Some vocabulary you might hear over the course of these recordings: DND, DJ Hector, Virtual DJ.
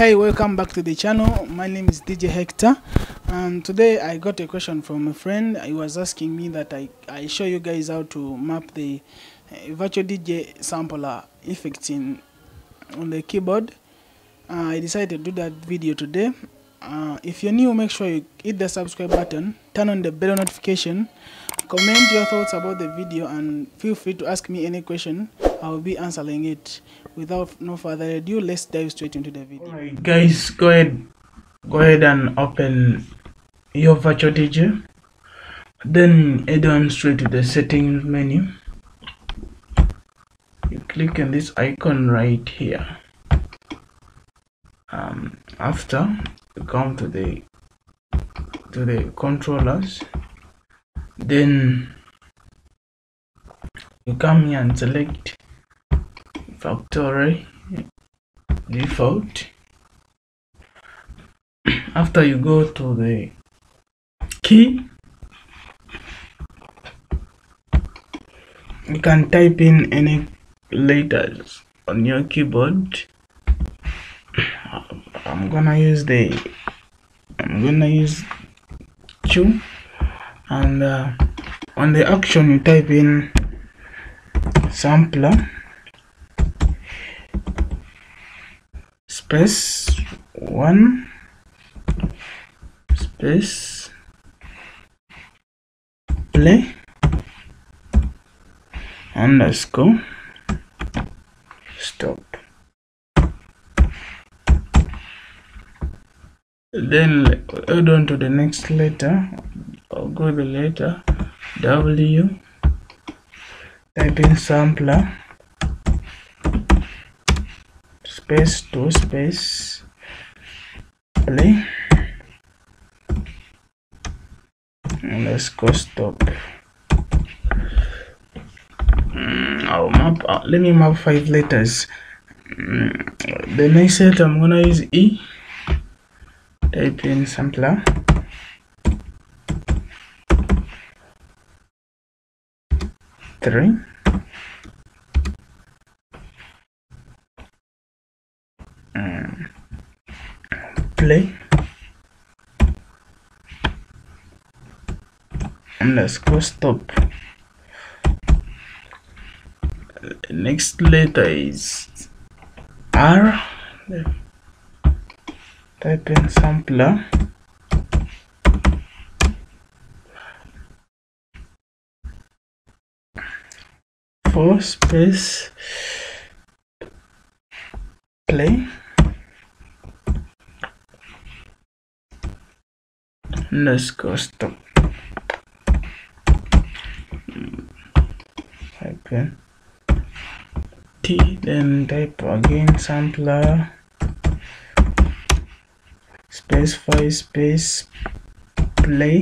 Hey, welcome back to the channel. My name is DJ Hector, and today I got a question from a friend. He was asking me that I show you guys how to map the virtual DJ sampler effects on the keyboard. I decided to do that video today. If you're new, make sure you hit the subscribe button, turn on the bell notification, comment your thoughts about the video, and feel free to ask me any question. I will be answering it. Without no further ado, let's dive straight into the video. Alright guys, go ahead and open your virtual DJ, then head on straight to the settings menu. You click on this icon right here. After you come to the controllers, then you come here and select factory default. After you go to the key, you can type in any letters on your keyboard. I'm gonna use Q, and on the action you type in sampler space 1 space play underscore stop. Then hold on to the next letter. I'll go to the letter W. Type in sampler space 2 space play and let's go stop. I'll map. Let me map 5 letters. The next set I'm gonna use E. Type in sampler three play and let's go stop. Next letter is R. Type in sampler space play let's go stop. Type in T, then type again sampler space 5 space play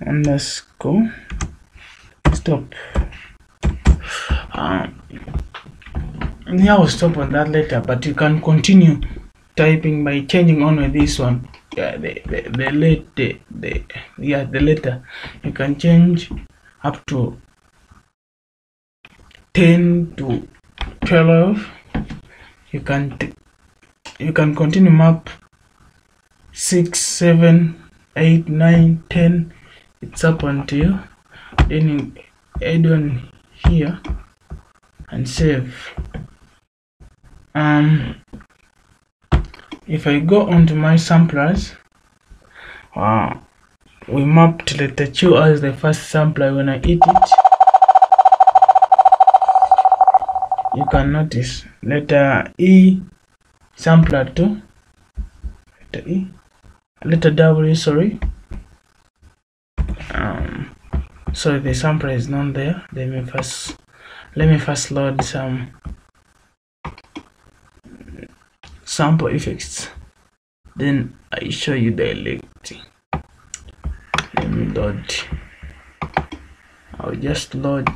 and let's go stop. Yeah, I'll stop on that later, but you can continue typing by changing on with this one. Yeah, the letter you can change up to 10 to 12. You can continue map 6, 7, 8, 9, 10. It's up until then. You add on here and save. If I go on to my samplers, we mapped letter Q as the first sampler. When I hit it, you can notice letter E sampler 2, letter E, letter W, sorry. So the sampler is not there. Let me first load some sample effects, then I show you directly. Let me load. I'll just load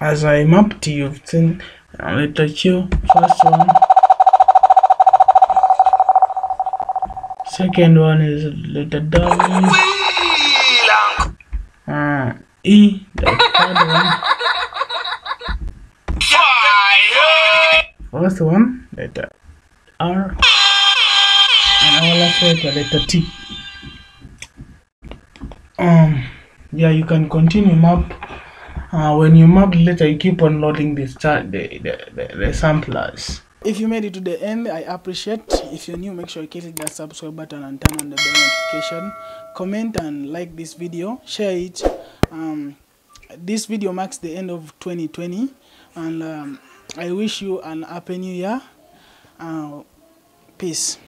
as I mapped. You've seen Now let the cue first one. Second one is let the W E. The third one. First one let the R. And our last letter let the T. Yeah, you can continue map. When you map the letter, you keep on loading the samplers. If you made it to the end, I appreciate. If you're new, make sure you click that subscribe button and turn on the bell notification. Comment and like this video. Share it. This video marks the end of 2020, and I wish you an happy new year. Peace.